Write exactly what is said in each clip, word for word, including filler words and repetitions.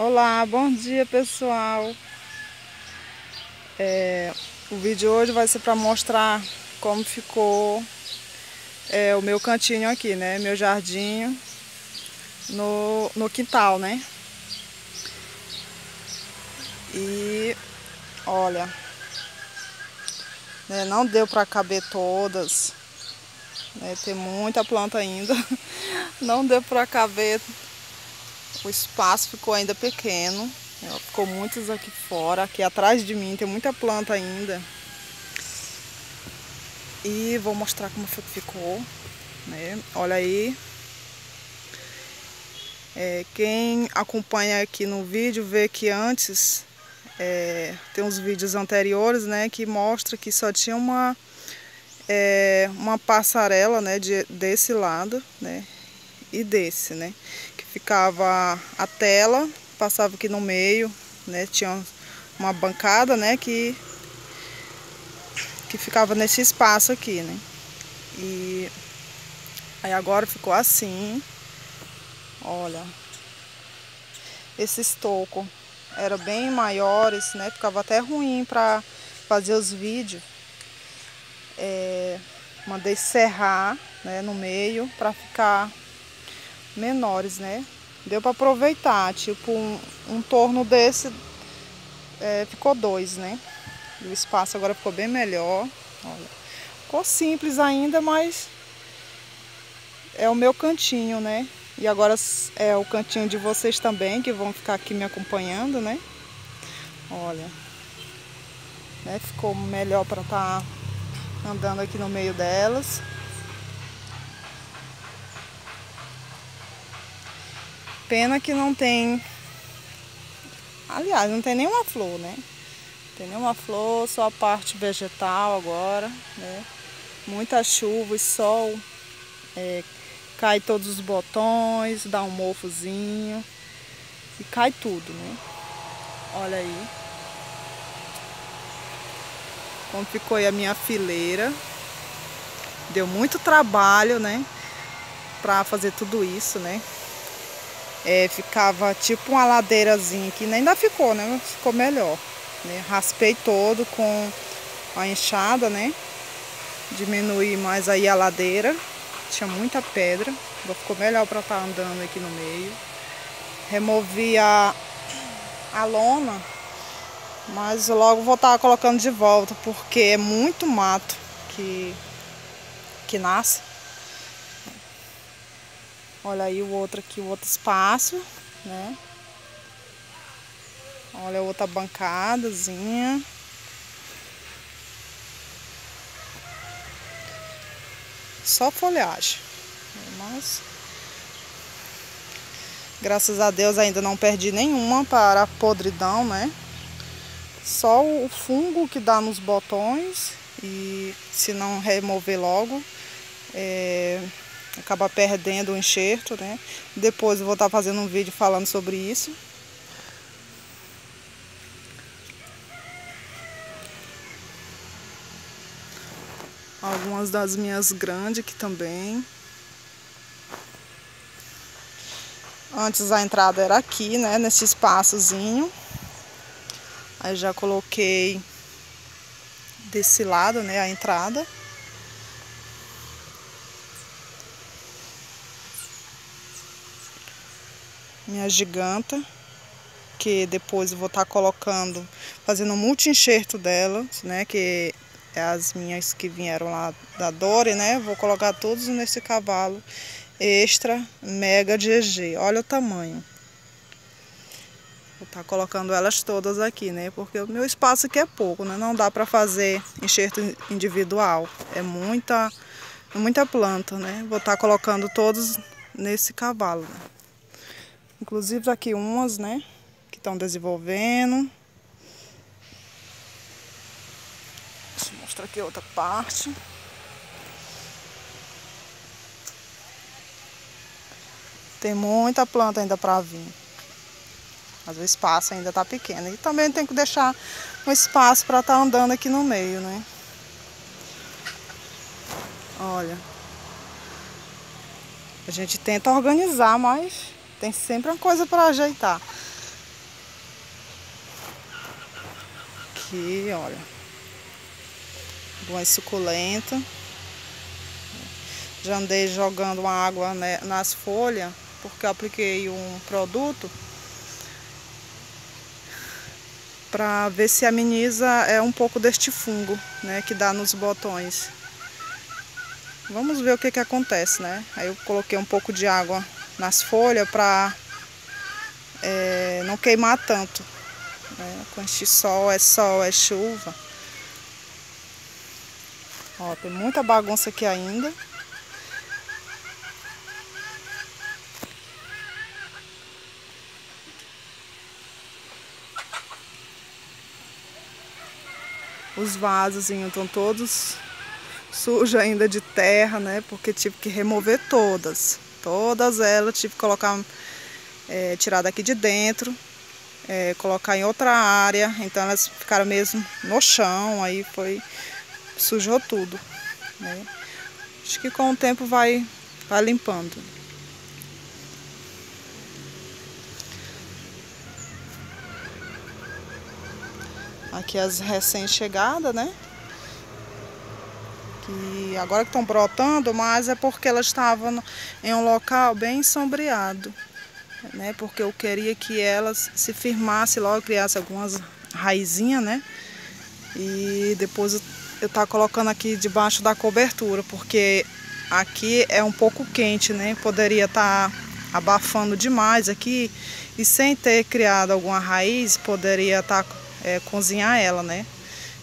Olá, bom dia pessoal. É, o vídeo hoje vai ser para mostrar como ficou é, o meu cantinho aqui, né? Meu jardim no, no quintal, né? E olha, né, não deu para caber todas, né? Tem muita planta ainda, não deu para caber. O espaço ficou ainda pequeno, ficou muitos aqui fora, aqui atrás de mim tem muita planta ainda. E vou mostrar como ficou, né? Olha aí. É, quem acompanha aqui no vídeo vê que antes, é, tem uns vídeos anteriores, né, que mostra que só tinha uma, é, uma passarela, né, de, desse lado, né, e desse, né, que ficava a tela, passava aqui no meio, né, tinha uma bancada, né, que que ficava nesse espaço aqui, né, e aí agora ficou assim. Olha, esse estoco era bem maiores, né, ficava até ruim para fazer os vídeos. É, mandei serrar, né, no meio para ficar menores, né? Deu para aproveitar, tipo um, um torno desse, é, ficou dois, né? E o espaço agora ficou bem melhor. Olha, ficou simples ainda, mas é o meu cantinho, né? E agora é o cantinho de vocês também, que vão ficar aqui me acompanhando, né? Olha, né? Ficou melhor para estar tá andando aqui no meio delas. Pena que não tem, aliás, não tem nenhuma flor, né? Não tem nenhuma flor, só a parte vegetal agora, né? Muita chuva e sol, é, cai todos os botões, dá um mofozinho e cai tudo, né? Olha aí como ficou aí a minha fileira. Deu muito trabalho, né, pra fazer tudo isso, né? É, ficava tipo uma ladeirazinha que ainda ficou, né? Ficou melhor, né? Raspei todo com a enxada, né? Diminui mais aí a ladeira. Tinha muita pedra. Ficou melhor para estar tá andando aqui no meio. Removi a, a lona, mas logo vou estar tá colocando de volta, porque é muito mato que, que nasce. Olha aí o outro aqui, o outro espaço, né? Olha a outra bancadazinha. Só folhagem. Mas graças a Deus ainda não perdi nenhuma para a podridão, né? Só o fungo que dá nos botões, e se não remover logo, é... acaba perdendo o enxerto, né? Depois eu vou estar fazendo um vídeo falando sobre isso. Algumas das minhas grandes aqui também. Antes a entrada era aqui, né? Nesse espaçozinho. Aí já coloquei desse lado, né? A entrada. Minha giganta, que depois eu vou estar colocando, fazendo um multi-enxerto dela, né? Que é as minhas que vieram lá da Dori, né? Vou colocar todos nesse cavalo extra mega G G. Olha o tamanho. Vou estar colocando elas todas aqui, né? Porque o meu espaço aqui é pouco, né? Não dá para fazer enxerto individual. É muita, muita planta, né? Vou estar colocando todos nesse cavalo, né? Inclusive aqui umas, né, que estão desenvolvendo. Deixa eu mostrar aqui a outra parte. Tem muita planta ainda para vir. Mas o espaço ainda tá pequeno. E também tem que deixar um espaço para estar tá andando aqui no meio, né? Olha. A gente tenta organizar, mas tem sempre uma coisa para ajeitar. aqui, olha, duas suculentas. Já andei jogando uma água, né, nas folhas, porque eu apliquei um produto para ver se ameniza é um pouco deste fungo, né, que dá nos botões. Vamos ver o que que acontece, né? Aí eu coloquei um pouco de água nas folhas para é, não queimar tanto, né? Com este sol, é sol, é chuva. Ó, tem muita bagunça aqui ainda. Os vasos estão todos sujos ainda de terra, né? Porque tive que remover todas. Todas elas tive que colocar, é, tirar daqui de dentro, é, colocar em outra área. Então elas ficaram mesmo no chão, aí foi, sujou tudo, né? Acho que com o tempo vai, vai limpando. Aqui as recém-chegadas, né? Que agora que estão brotando, mas é porque elas estavam em um local bem sombreado, né? Porque eu queria que elas se firmassem logo, criassem algumas raizinhas, né? E depois eu estou colocando aqui debaixo da cobertura, porque aqui é um pouco quente, né? Poderia estar abafando demais aqui e sem ter criado alguma raiz, poderia estar... É, cozinhar ela, né?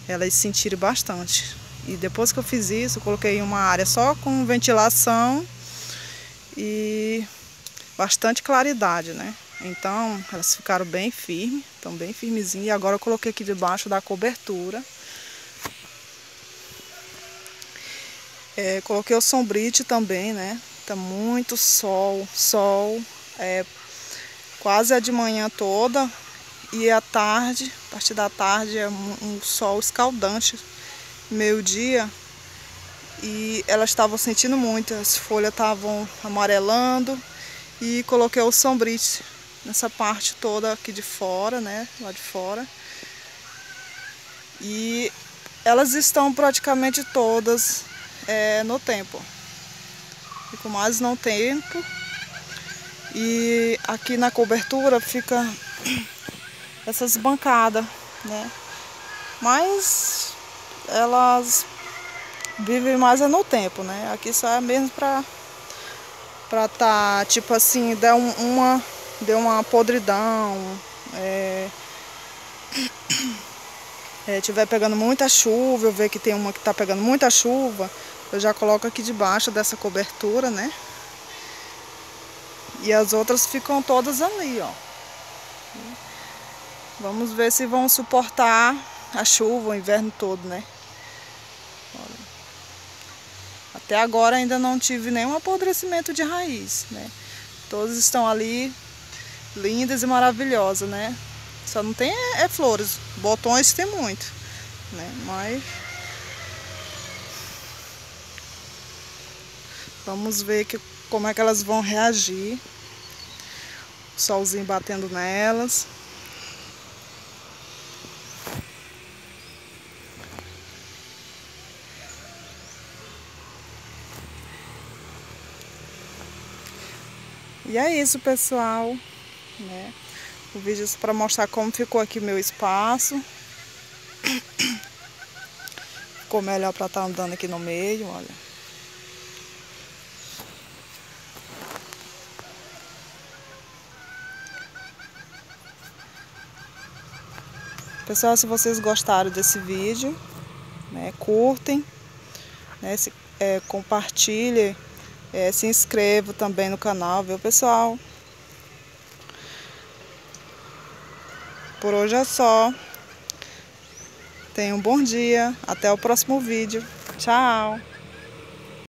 Elas sentiram bastante. E depois que eu fiz isso, eu coloquei uma área só com ventilação e bastante claridade, né? Então elas ficaram bem firmes, estão bem firmezinhas. E agora eu coloquei aqui debaixo da cobertura. É, coloquei o sombrite também, né? Tá muito sol, sol, é, quase a de manhã toda. E à tarde, a partir da tarde, é um sol escaldante, meio-dia, e elas estavam sentindo muito, as folhas estavam amarelando, e coloquei o sombrite nessa parte toda aqui de fora, né, lá de fora. E elas estão praticamente todas é, no tempo, ficam mais no tempo, e aqui na cobertura fica... essas bancadas, né? Mas elas vivem mais no tempo, né? Aqui só é mesmo pra pra tá, tipo assim, deu uma, deu uma podridão, é, é, tiver pegando muita chuva, eu ver que tem uma que tá pegando muita chuva, eu já coloco aqui debaixo dessa cobertura, né? E as outras ficam todas ali, ó. Vamos ver se vão suportar a chuva, o inverno todo, né? Olha. Até agora ainda não tive nenhum apodrecimento de raiz, né? Todas estão ali lindas e maravilhosas, né? Só não tem é, é flores, botões tem muito, né? Mas vamos ver que, como é que elas vão reagir. O solzinho batendo nelas. E é isso, pessoal, né? O vídeo é para mostrar como ficou aqui meu espaço. Ficou melhor para estar andando aqui no meio, olha. Pessoal, se vocês gostaram desse vídeo, né, curtem, né, se, é, compartilhem. É, se inscreva também no canal, viu, pessoal? Por hoje é só. Tenha um bom dia. Até o próximo vídeo. Tchau!